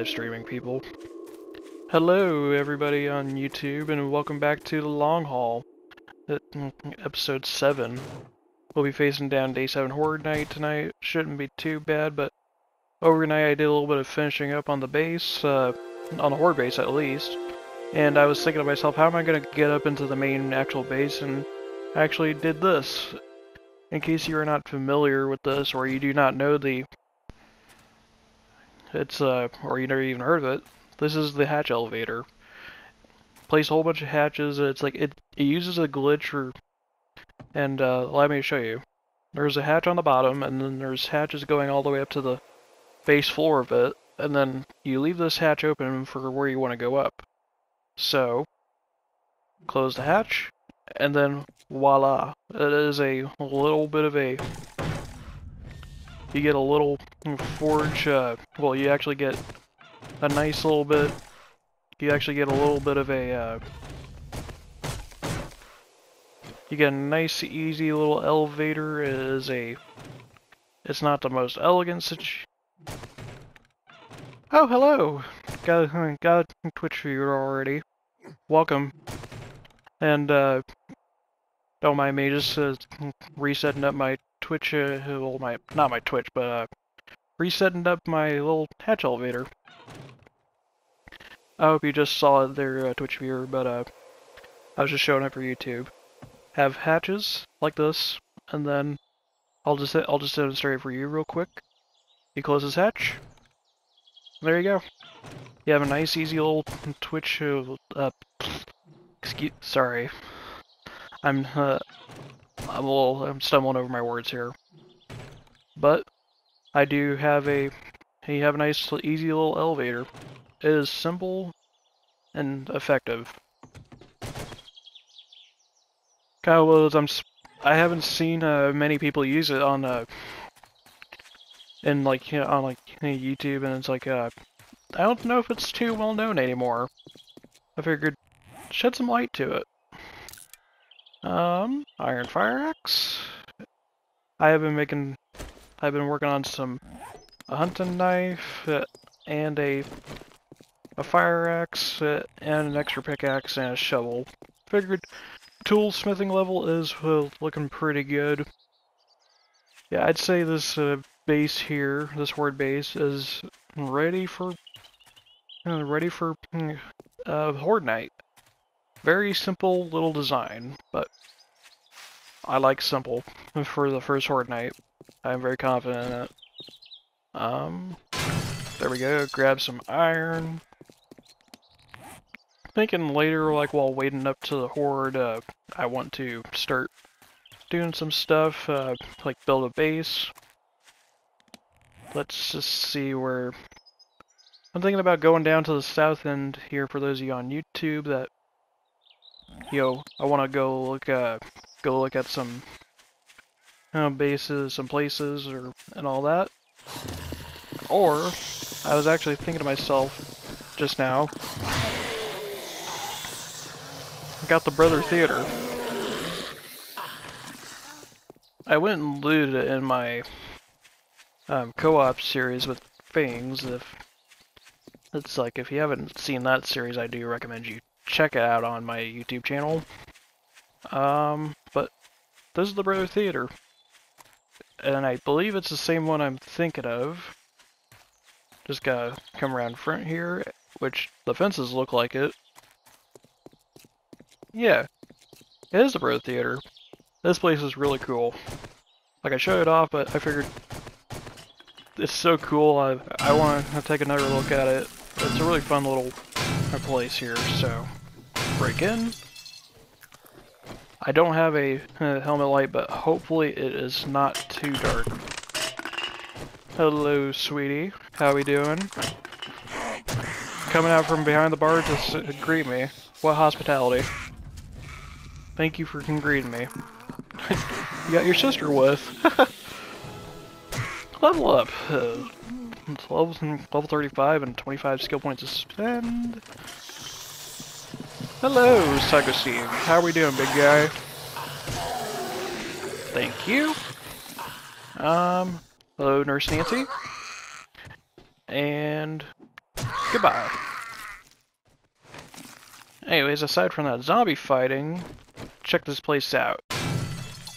live streaming, people. Hello, everybody on YouTube, and welcome back to The Long Haul. Episode 7. We'll be facing down Day 7 Horror Night tonight. Shouldn't be too bad, but overnight I did a little bit of finishing up on the base, on the horror base at least. And I was thinking to myself, how am I going to get up into the main actual base? And I actually did this. In case you are not familiar with this, or you do not know the... or you never even heard of it. This is the hatch elevator. Place a whole bunch of hatches, and it's like, it uses a glitch, or, and allow me to show you. There's a hatch on the bottom, and then there's hatches going all the way up to the base floor of it, and then you leave this hatch open for where you want to go up. So, close the hatch, and then voila. It is a little bit of a... You get a little forge, well, you actually get a nice little bit, you get a nice, easy little elevator. It is a, it's not the most elegant oh, hello! Got a Twitch viewer already. Welcome. And, don't mind me, just resetting up my Twitch, well, not my Twitch, but resetting up my little hatch elevator. I hope you just saw it there, Twitch viewer, but I was just showing it for YouTube. Have hatches like this, and then I'll just demonstrate for you real quick. You close this hatch. There you go. You have a nice, easy little Twitch. Excuse, sorry. I'm stumbling over my words here, but I do have you have a nice, easy little elevator. It is simple and effective. Kyle Willows, I haven't seen many people use it on on like YouTube, and it's like I don't know if it's too well known anymore. I figured shed some light to it. Iron Fire Axe. I've been working on a hunting knife, and a fire axe, and an extra pickaxe, and a shovel. Figured tool smithing level is looking pretty good. Yeah, I'd say this base here, this horde base, is ready for Horde Night. Very simple little design, but I like simple for the first Horde Night. I'm very confident in it. There we go, grab some iron. Thinking later, like while waiting up to the Horde, I want to start doing some stuff, like build a base. Let's just see where... I'm thinking about going down to the south end here for those of you on YouTube that... Yo, I want to go look at some bases, some places, and all that. Or, I was actually thinking to myself just now, I got the Brother Theater. I went and looted it in my co-op series with Fangs. If you haven't seen that series, I do recommend you check it out on my YouTube channel. But this is the Brother Theater, and I believe it's the same one I'm thinking of. Just gotta come around front here, which the fences look like it. Yeah, it is the Brother Theater. This place is really cool. Like, I showed it off, but I figured it's so cool, I want to take another look at it. It's a really fun little place here, so... Break in. I don't have a helmet light, but hopefully it is not too dark. Hello, sweetie. How we doing? Coming out from behind the bar to greet me. What hospitality. Thank you for greeting me. You got your sister with. Level up. Level 35 and 25 skill points to spend. Hello, Psycho Steve. How are we doing, big guy? Thank you. Hello, Nurse Nancy. And Goodbye. Anyways, aside from that zombie fighting, check this place out.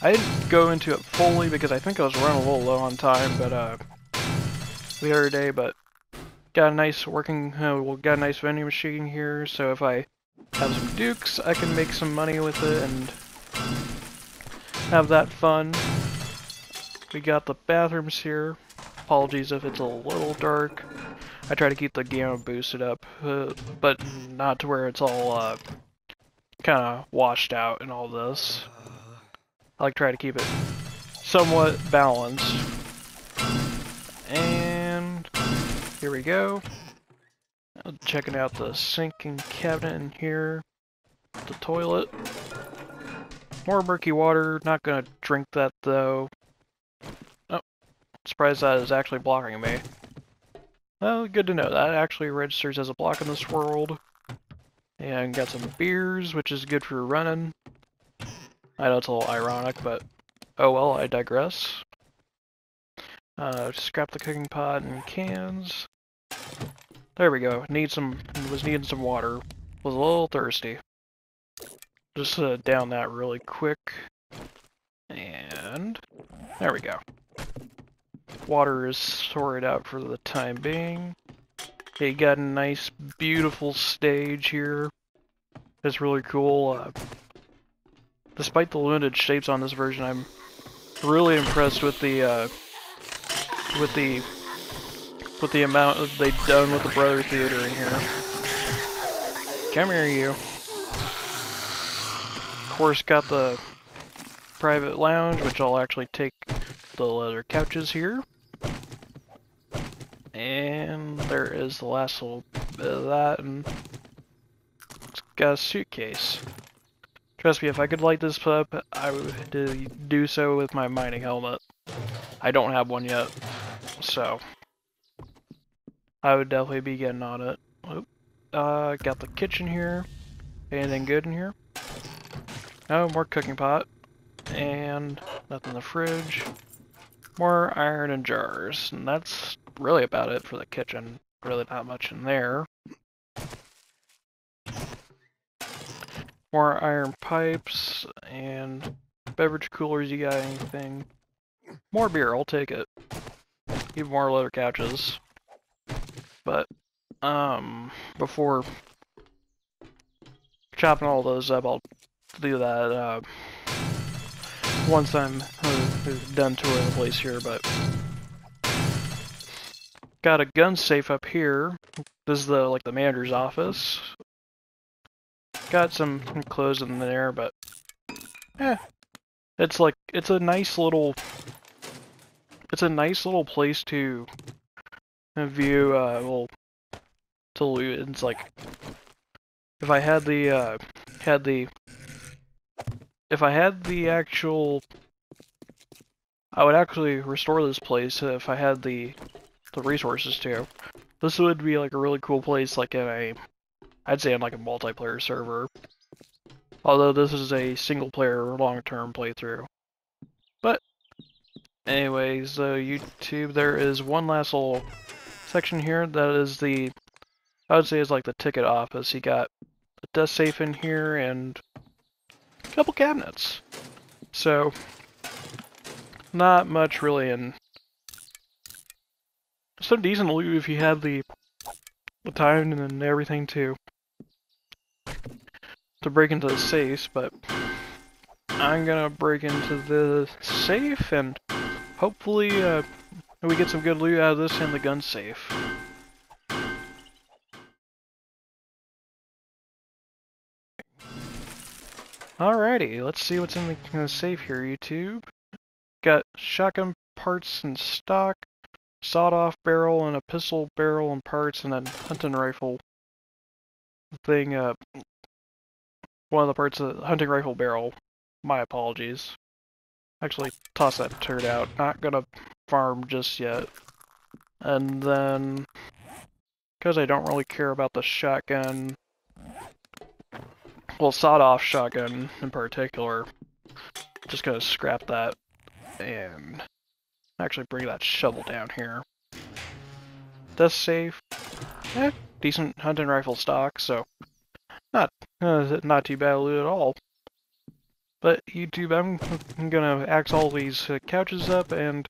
I didn't go into it fully because I think I was running a little low on time, but the other day, but got a nice working, got a nice vending machine here, so if I have some dukes, I can make some money with it and have that fun. We got the bathrooms here. Apologies if it's a little dark. I try to keep the gamma boosted up, but not to where it's all kind of washed out and all this. I like to try to keep it somewhat balanced. And here we go. Checking out the sink and cabinet in here. The toilet. More murky water. Not gonna drink that though. Oh, surprised that is actually blocking me. Well, good to know. That actually registers as a block in this world. And got some beers, which is good for running. I know it's a little ironic, but oh well, I digress. Scrap the cooking pot and cans. There we go. Was needing some water. Was a little thirsty. Just down that really quick. And there we go. Water is sorted out for the time being. You got a nice, beautiful stage here. It's really cool. Despite the limited shapes on this version, I'm really impressed with the amount that they've done with the Brother Theater in here. Come here, you. Of course, got the private lounge, which I'll actually take the leather couches here. And there is the last little bit of that, and it's got a suitcase. Trust me, if I could light this up, I would do so with my mining helmet. I don't have one yet, so I would definitely be getting on it. Got the kitchen here. Anything good in here? No, more cooking pot. And nothing in the fridge. More iron and jars, and that's really about it for the kitchen. Really not much in there. More iron pipes and beverage coolers. You got anything? More beer, I'll take it. Even more leather couches. But before chopping all those up, I'll do that once I'm done touring the place here. But got a gun safe up here. This is the like the manager's office. Got some clothes in there, but it's like it's a nice little place to view. To loot. It's like if I had the actual, I would actually restore this place if I had the resources to. This would be like a really cool place, like in a, I'd say in like a multiplayer server. Although this is a single player long-term playthrough. But anyways, so YouTube, there is one last little section here that is the, I would say is like the ticket office. You got a desk safe in here and couple cabinets, so not much really. And some decent loot if you had the time and everything to break into the safes. But I'm gonna break into the safe and hopefully we get some good loot out of this and the gun safe. Alrighty, let's see what's in the safe here, YouTube. Got shotgun parts in stock, sawed-off barrel and a pistol barrel and parts, and a hunting rifle thing. One of the parts of the hunting rifle barrel. My apologies. Actually, toss that turd out. Not gonna farm just yet. And then, because I don't really care about the shotgun, well, sawed-off shotgun in particular. Just gonna scrap that and actually bring that shovel down here. That's safe. decent hunting rifle stock, so not too bad at all. But YouTube, I'm gonna axe all these couches up, and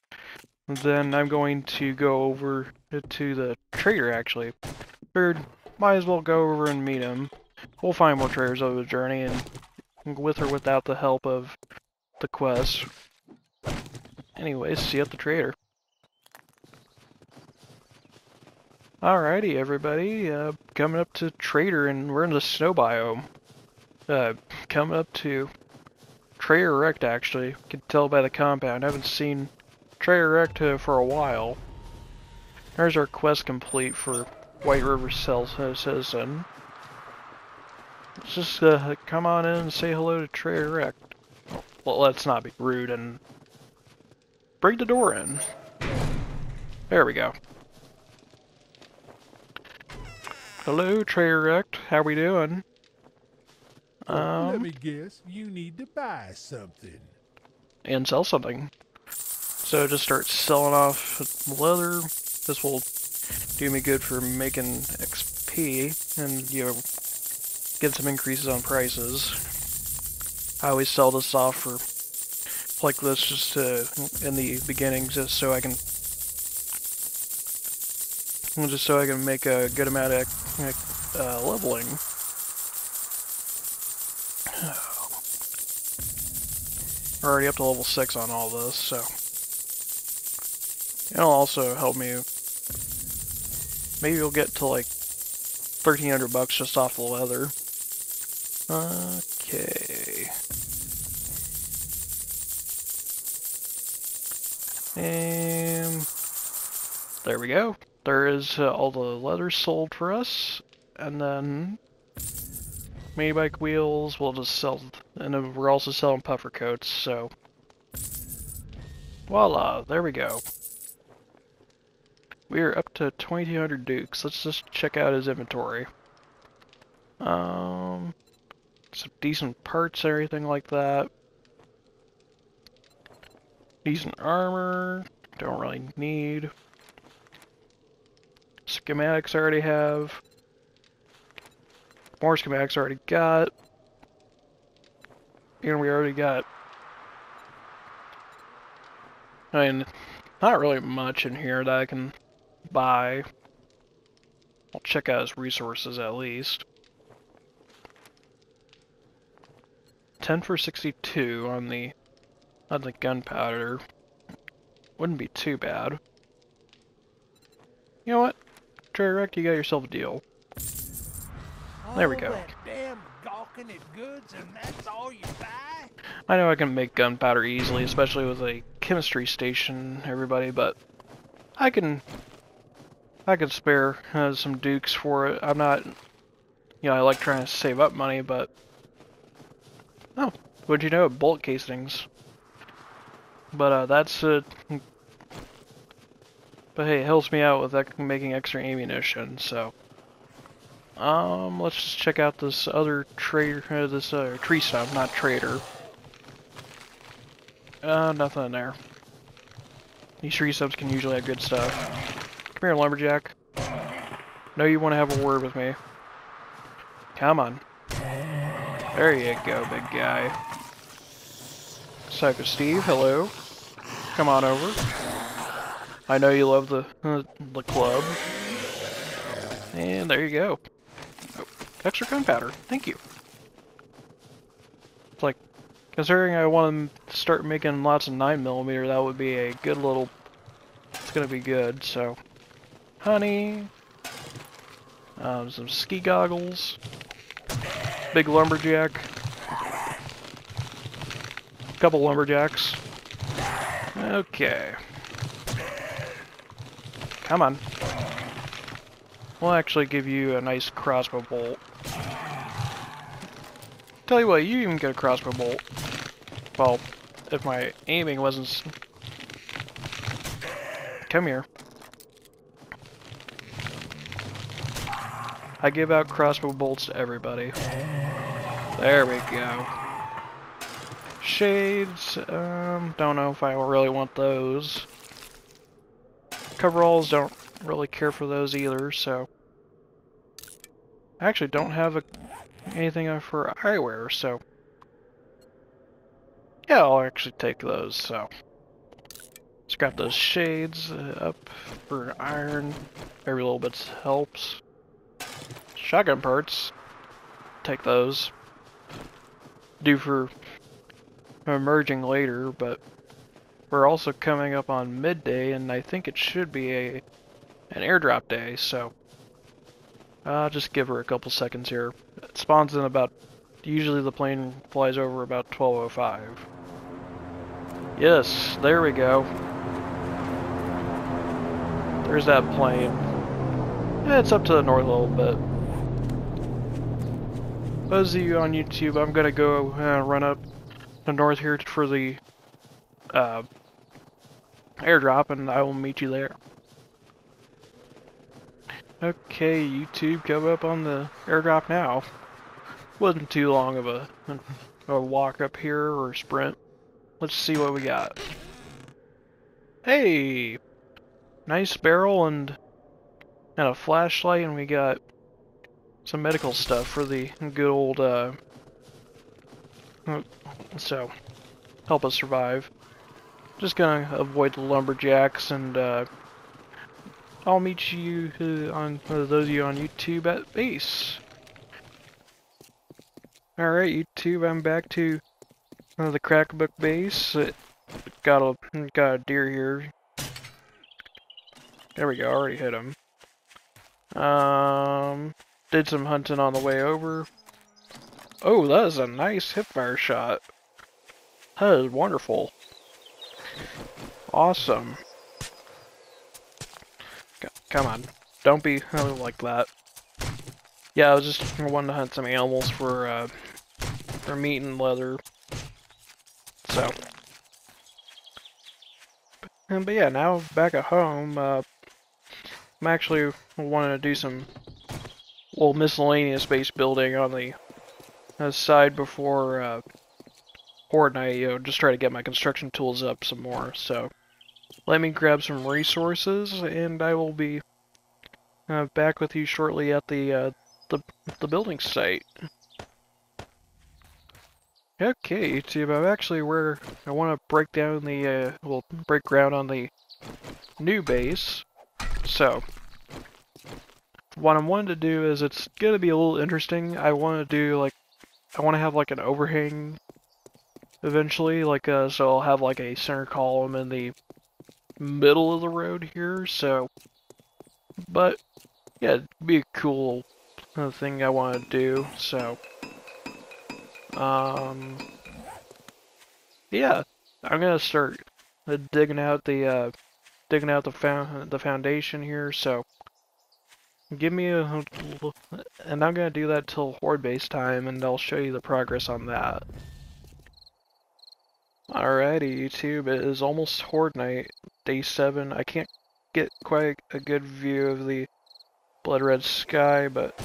then I'm going to go over to the trader, actually. Figured, might as well go over and meet him. We'll find more traders over the journey, and with or without the help of the quest. Anyways, see you at the trader. Alrighty, everybody, coming up to trader, and we're in the snow biome. Coming up to Trey Erect, actually. You can tell by the compound. I haven't seen Trey Erect for a while. There's our quest complete for White River Cells Citizen. Let's just come on in and say hello to Trey Erect. Well, let's not be rude and bring the door in. There we go. Hello, Trey Erect. How we doing? Let me guess, you need to buy something. And sell something. So just start selling off leather. This will do me good for making XP and, you know, get some increases on prices. I always sell this off for, like this, just in the beginning, just so I can make a good amount of leveling. We're already up to level 6 on all this, so it'll also help me. Maybe we'll get to like 1,300 bucks just off the leather. Okay. And there we go. There is all the leather sold for us, and then Maybach wheels, we'll just sell, and we're also selling puffer coats, so voila, there we go. We are up to 2,200 dukes. Let's just check out his inventory. Some decent parts, everything like that. Decent armor, don't really need. Schematics I already have. More schematics I already got. And we already got... I mean, not really much in here that I can buy. I'll check out his resources at least. 10 for 62 on the gunpowder. Wouldn't be too bad. You know what? Trey Erect, you got yourself a deal. There we go. I know I can make gunpowder easily, especially with a chemistry station, everybody, but I can spare some dukes for it. I'm not, you know, I like trying to save up money, but oh, would you know, bullet casings. But that's a. But hey, it helps me out with making extra ammunition, so... let's just check out this other trader, this tree stump, not trader. Nothing in there. These tree stumps can usually have good stuff. Come here, lumberjack. No, you want to have a word with me. Come on. There you go, big guy. Psycho Steve, hello. Come on over. I know you love the club. And there you go. Oh, extra gunpowder. Thank you. It's like, considering I want to start making lots of 9mm, that would be a good little... It's gonna be good, so... Honey. Some ski goggles. Big lumberjack. Couple lumberjacks. Okay. Come on. We'll actually give you a nice crossbow bolt. Tell you what, you even get a crossbow bolt. Well, if my aiming wasn't... Come here. I give out crossbow bolts to everybody. There we go. Shades, don't know if I really want those. Coveralls, don't really care for those either, so I actually don't have anything for eyewear, so yeah, I'll actually take those. So scrap those shades up for an iron. Every little bit helps. Shotgun parts, take those. Do for emerging later, but we're also coming up on midday, and I think it should be an airdrop day, so I'll just give her a couple seconds here. It spawns in about, usually the plane flies over about 12:05. Yes, there we go. There's that plane. Yeah, it's up to the north a little bit. Those of you on YouTube, I'm gonna go run up the north here for the airdrop, and I will meet you there. Okay, YouTube, come up on the airdrop now. Wasn't too long of a walk up here or a sprint. Let's see what we got. Hey! Nice barrel and a flashlight, and we got some medical stuff for the good old, so, help us survive. Just gonna avoid the lumberjacks, and I'll meet you on those of you on YouTube at base. Alright, YouTube, I'm back to the Crackbook base. It got a deer here. There we go, already hit him. Did some hunting on the way over. Oh, that is a nice hipfire shot. That is wonderful. Awesome. Come on, don't be like that. Yeah, I was just wanting to hunt some animals for meat and leather. So, but yeah, now back at home, I'm actually wanting to do some little miscellaneous base building on the side before Horde Night, you know, just try to get my construction tools up some more. So, let me grab some resources, and I will be back with you shortly at the building site. Okay, YouTube, I'm actually where I want to break down the, we'll break ground on the new base. So, what I'm wanting to do is, it's going to be a little interesting. I want to do, like, I want to have, like, an overhang eventually. Like, so I'll have, like, a center column in the middle of the road here, so. But, yeah, it'd be a cool thing I want to do, so. Yeah, I'm gonna start digging out the foundation here. So, give me a, and I'm gonna do that till Horde base time, and I'll show you the progress on that. Alrighty, YouTube, it is almost Horde Night, day 7. I can't get quite a good view of the blood red sky, but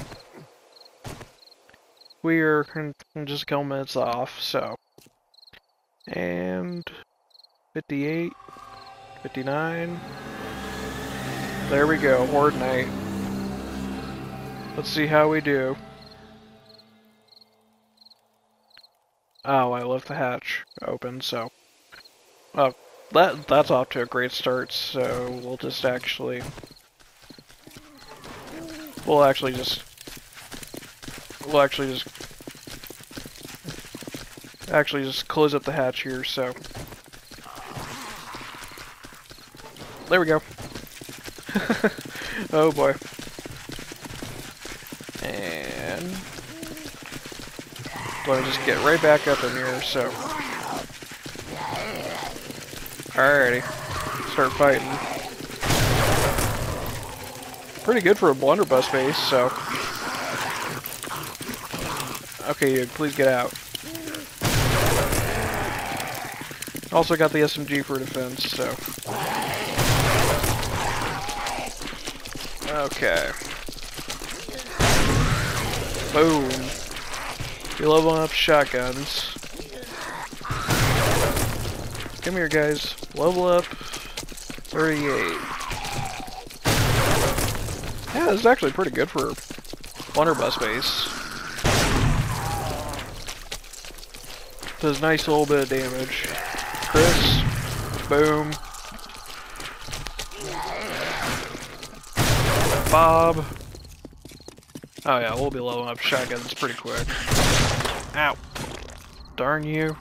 we are just a couple minutes off, so. And 58, 59. There we go, Horde Night. Let's see how we do. Oh, I left the hatch open, so. That's off to a great start, so we'll just actually. We'll actually just close up the hatch here, so. There we go. Oh boy. And gonna just get right back up in here, so. Alrighty. Start fighting. Pretty good for a blunderbuss base, so. Okay, please get out. Also got the SMG for defense, so. Okay. Boom. You're leveling up shotguns. Come here, guys. Level up. 38. Yeah, this is actually pretty good for wonder bus base. Does a nice little bit of damage. Chris, boom. Bob. Oh yeah, we'll be leveling up shotguns pretty quick. Ow. Darn you.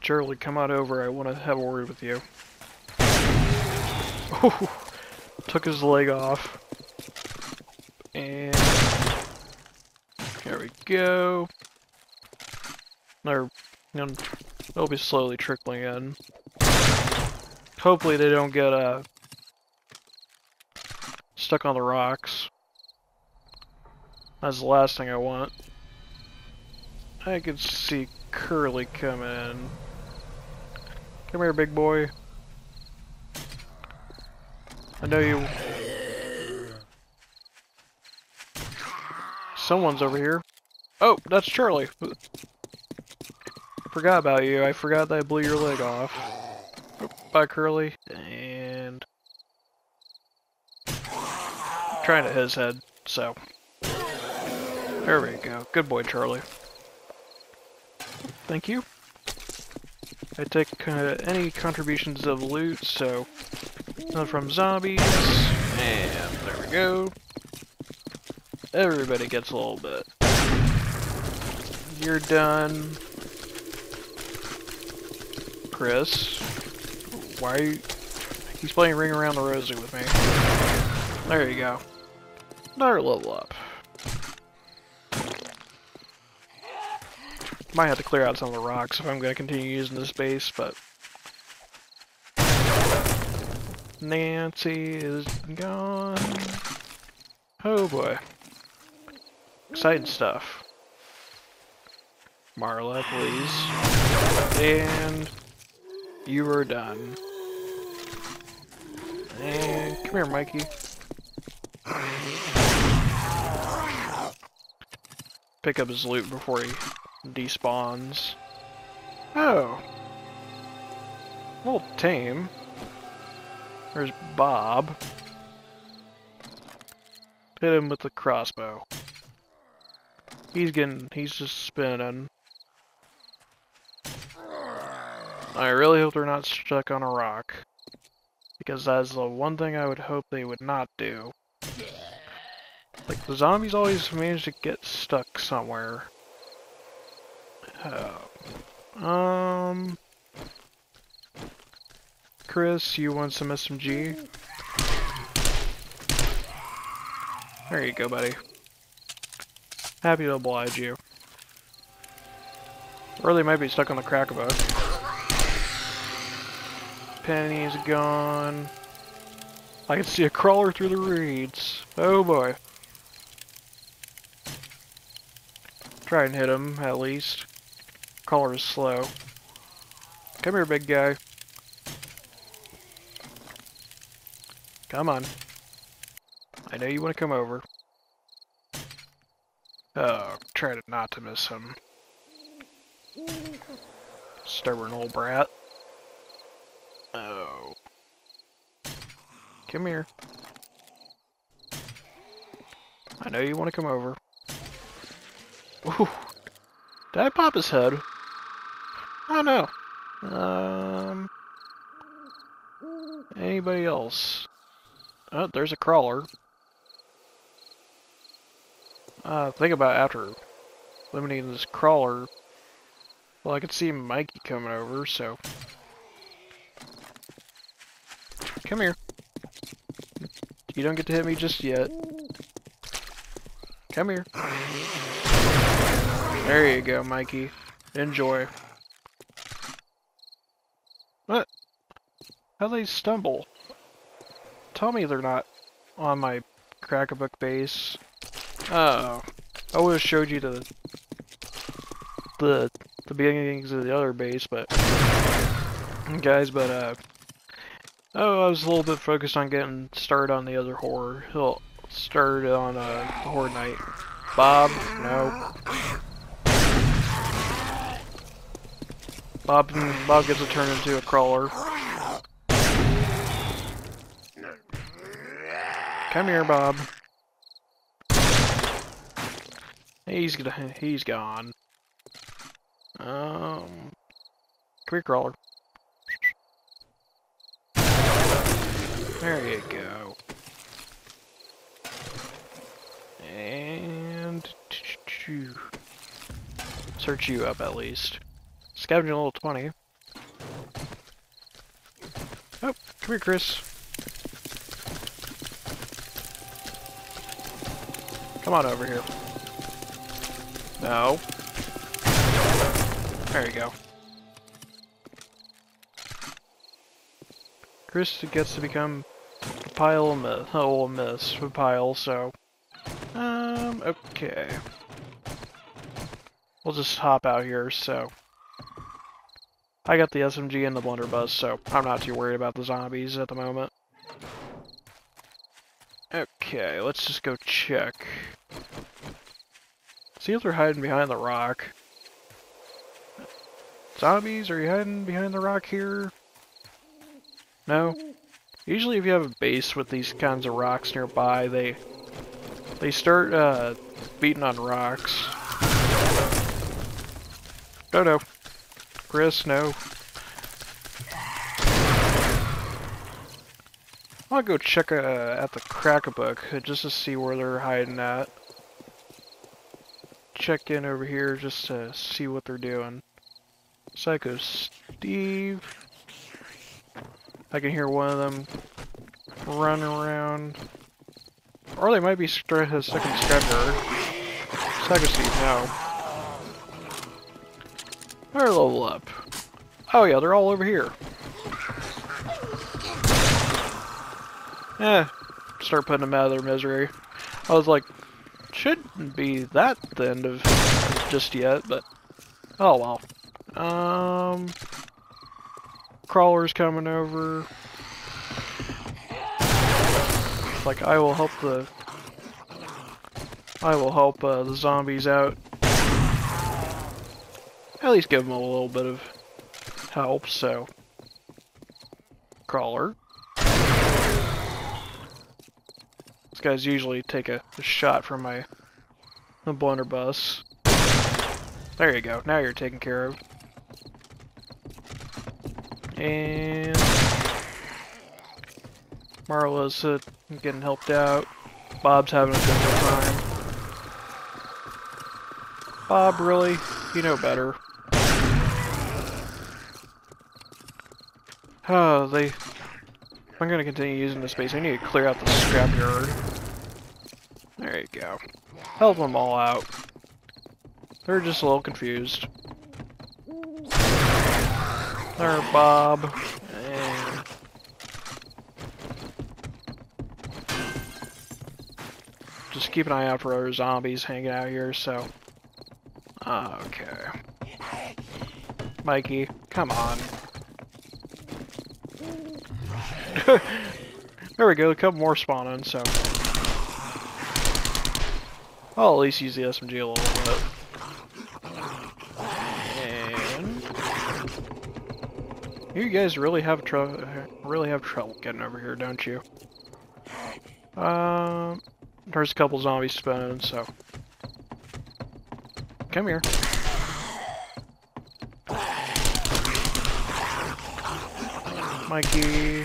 Shirley, come on over. I want to have a word with you. Ooh, took his leg off. And there we go. They're, they'll be slowly trickling in. Hopefully they don't get stuck on the rocks. That's the last thing I want. I could see Curly come in. Come here, big boy. I know you... Someone's over here. Oh, that's Charlie. Forgot about you. I forgot that I blew your leg off. Bye, Curly. And... I'm trying to hit his head, so... There we go. Good boy, Charlie. Thank you. I take any contributions of loot, so... None from zombies, and there we go. Everybody gets a little bit. You're done. Chris, why are you... He's playing Ring Around the Rosie with me. There you go. Another level up. Might have to clear out some of the rocks if I'm going to continue using this base, but... Nancy is gone. Oh boy. Exciting stuff. Marla, please. And you are done. And come here, Mikey. Pick up his loot before he despawns. Oh. A little tame. There's Bob. Hit him with the crossbow. He's just spinning. I really hope they're not stuck on a rock. Because that's the one thing I would hope they would not do. Like, the zombies always manage to get stuck somewhere. Chris, you want some SMG? There you go, buddy. Happy to oblige you. Or they might be stuck on the crack of us. Penny's gone. I can see a crawler through the reeds. Oh boy. Try and hit him, at least. Crawler is slow. Come here, big guy. Come on. I know you want to come over. Oh, try not to miss him. Stubborn old brat. Oh. Come here. I know you want to come over. Ooh. Did I pop his head? Oh no. Anybody else? Oh, there's a crawler. Think about after eliminating this crawler. Well, I could see Mikey coming over, so... Come here. You don't get to hit me just yet. Come here. There you go, Mikey. Enjoy. What? How'd they stumble? Tell me they're not on my Crackabook base. Oh. I would've showed you the beginnings of the other base, but... Guys, but, Oh, I was a little bit focused on getting started on the other horror. He'll start on, Horror Night. Bob, no. Bob gets to turn into a crawler. Come here, Bob. He's gone. Come here, crawler. There you go. And search you up at least. Scavenging a little 20. Oh, come here, Chris. Come on over here. No. There you go. Chris gets to become a pile of mess. Oh, a mess. A pile, so... okay. We'll just hop out here, so... I got the SMG and the blunderbuss, so I'm not too worried about the zombies at the moment. Okay, let's just go check. See if they're hiding behind the rock. Zombies, are you hiding behind the rock here? No? Usually if you have a base with these kinds of rocks nearby, they start beating on rocks. No, no. Chris, no. I'll go check at the Crack-a-Book just to see where they're hiding at. Check in over here just to see what they're doing. Psycho Steve. I can hear one of them run around. Or they might be second scribbler. Psycho Steve, no. They're level up. Oh yeah, they're all over here. Eh, start putting them out of their misery. I was like, shouldn't be that thin of just yet, but oh well. Crawler's coming over. Like I will help the zombies out. At least give them a little bit of help. So, Crawler. These guys usually take a shot from my blunderbuss. There you go. Now you're taken care of. And Marla's getting helped out. Bob's having a good time. Bob, really? You know better. Oh, I'm gonna continue using the space. I need to clear out the scrapyard. There you go. Help them all out. They're just a little confused. There, Bob. And... just keep an eye out for other zombies hanging out here, so... okay. Mikey, come on. There we go, a couple more spawning, so... I'll at least use the SMG a little bit. And... you guys really have trouble getting over here, don't you? There's a couple zombies spawning, so... come here. Mikey...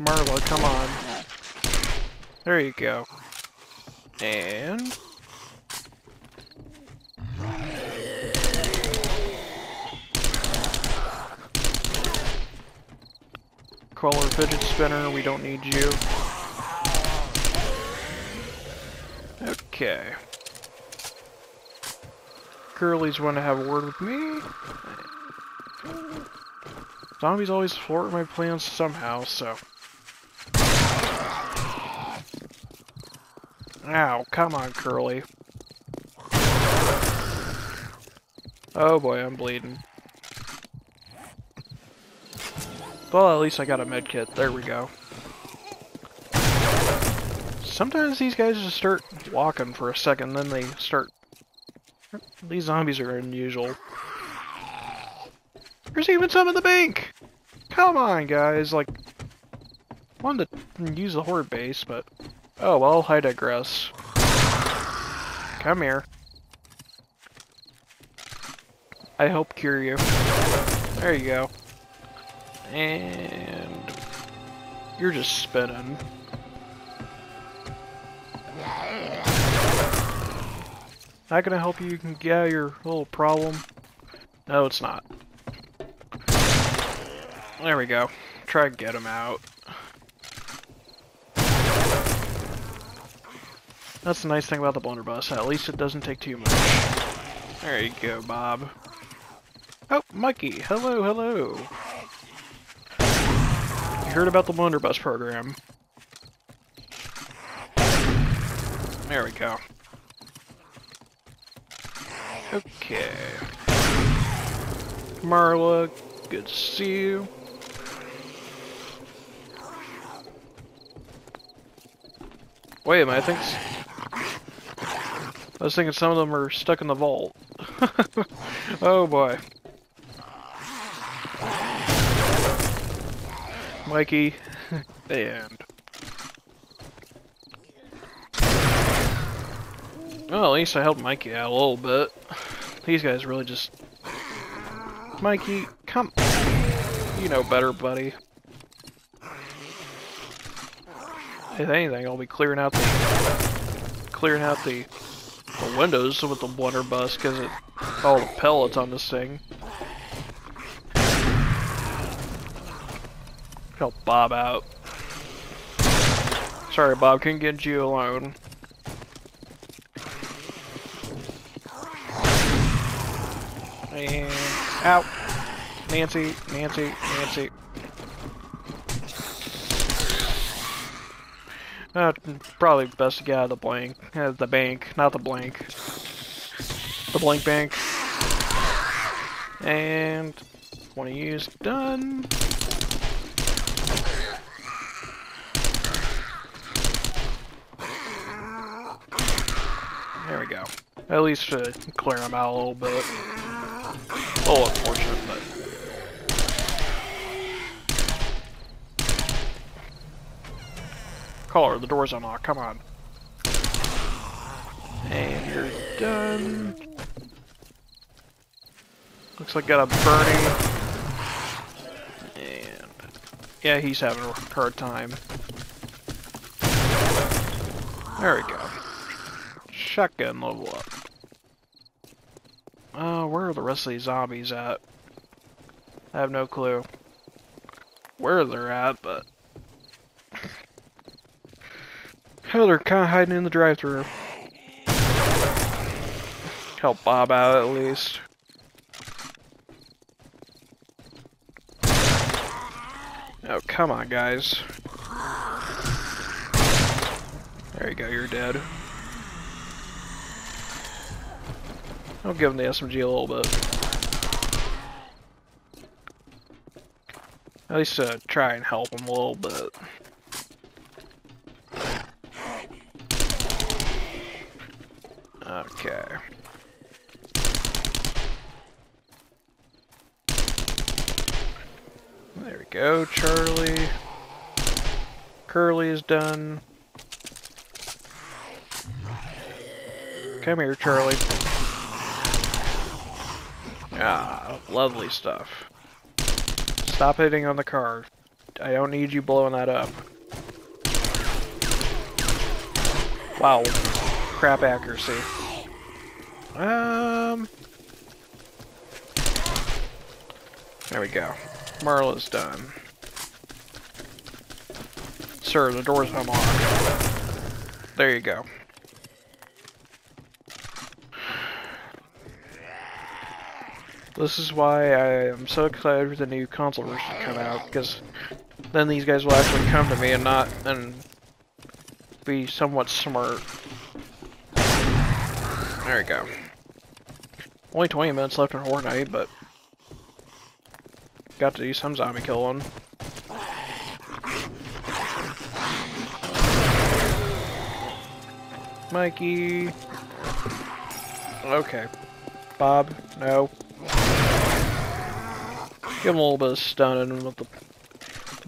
Marla, come on. There you go. And... Crawler fidget spinner, we don't need you. Okay. Girlies want to have a word with me. Zombies always thwart my plans somehow, so... ow, come on, Curly. Oh boy, I'm bleeding. Well, at least I got a medkit. There we go. Sometimes these guys just start walking for a second, then they start... these zombies are unusual. There's even some in the bank! Come on, guys, like... wanted to use the horde base, but oh well, I digress. Come here. I help cure you. There you go. And you're just spinning. Not gonna help you get out of your little problem. No, it's not. There we go. Try to get him out. That's the nice thing about the blunderbuss. At least it doesn't take too much. There you go, Bob. Oh, Mikey! Hello, hello! You heard about the blunderbuss program. There we go. Okay. Marla, good to see you. Wait a minute, I was thinking some of them are stuck in the vault. Oh boy. Mikey, and... well, at least I helped Mikey out a little bit. These guys really just... Mikey, come... you know better, buddy. If anything, I'll be clearing out the windows with the blunderbuss because it all the pellets on this thing. Help Bob out. Sorry, Bob, couldn't get you alone. And out, Nancy, Nancy, Nancy. Probably best to get out of the blank. The bank, not the blank. The blank bank. And... 20 years done. There we go. At least to clear them out a little bit. A little unfortunate, but... Caller, the door's unlocked, come on. And you're done. Looks like got a burning. And yeah, he's having a hard time. There we go. Shotgun level up. Where are the rest of these zombies at? I have no clue where they're at, but hell, they're kind of hiding in the drive-thru. Help Bob out, at least. Oh, come on, guys. There you go, you're dead. I'll give him the SMG a little bit. At least try and help him a little bit. Okay. There we go, Charlie. Curly is done. Come here, Charlie. Ah, lovely stuff. Stop hitting on the car. I don't need you blowing that up. Wow. Crap accuracy. There we go. Marla's done. Sir, the door's unlocked. There you go. This is why I am so excited for the new console version to come out, because then these guys will actually come to me and not and be somewhat smart. There we go. Only 20 minutes left in Horde Night, but got to do some zombie killing. Mikey. Okay. Bob, no. Give him a little bit of stunning with the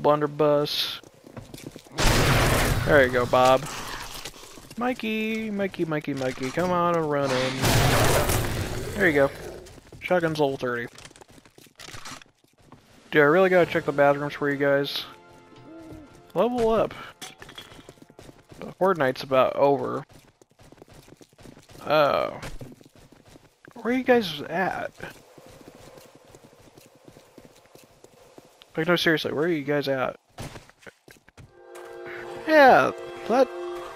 blunderbuss. There you go, Bob. Mikey, come on and run in. There you go. Shotgun's level 30. Dude, I really gotta check the bathrooms for you guys. Level up. The Horde Night's about over. Oh. Where are you guys at? Like, no, seriously, where are you guys at? Yeah,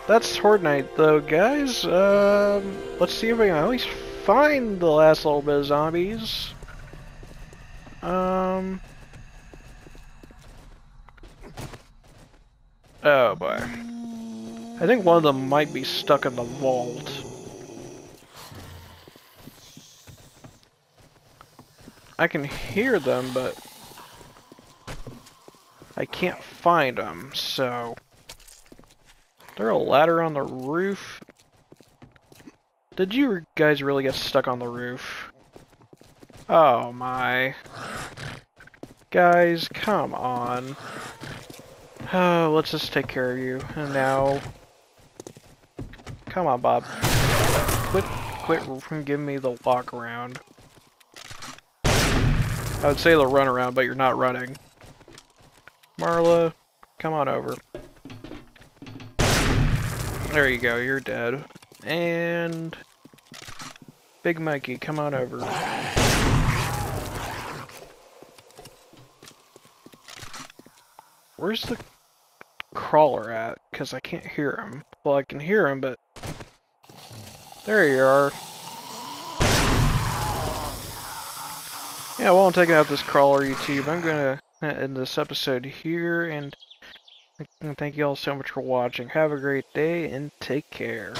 that's Horde Night, though, guys. Let's see if we can at least find the last little bit of zombies. Oh, boy. I think one of them might be stuck in the vault. I can hear them, but I can't find them, so... Is there a ladder on the roof? Did you guys really get stuck on the roof? Oh my... Guys, come on. Oh, let's just take care of you. And now... Come on, Bob. Quit from giving me the walk around. I would say the run around, but you're not running. Marla, come on over. There you go, you're dead. And... Big Mikey, come on over. Where's the crawler at? Because I can't hear him. Well, I can hear him, but... There you are. Yeah, while I'm taking out this crawler, YouTube, I'm gonna end this episode here, and thank you all so much for watching. Have a great day, and take care.